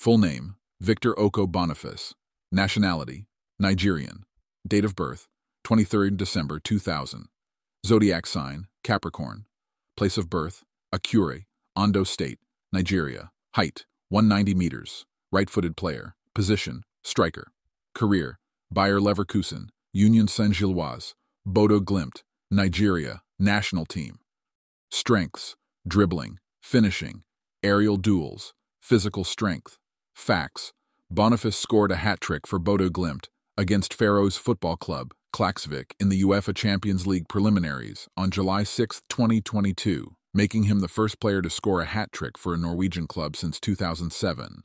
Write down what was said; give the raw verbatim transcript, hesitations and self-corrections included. Full name, Victor Okoh Boniface. Nationality, Nigerian. Date of birth, twenty-third December two thousand. Zodiac sign, Capricorn. Place of birth, Akure, Ondo State, Nigeria. Height, one hundred ninety meters. Right-footed player. Position, striker. Career, Bayer Leverkusen, Union Saint-Gilloise, Bodø/Glimt, Nigeria, national team. Strengths, dribbling, finishing, aerial duels, physical strength. Facts, Boniface scored a hat-trick for Bodø/Glimt against Faroes Football Club, Klaksvík, in the UEFA Champions League preliminaries on July sixth, twenty twenty-two, making him the first player to score a hat-trick for a Norwegian club since two thousand seven.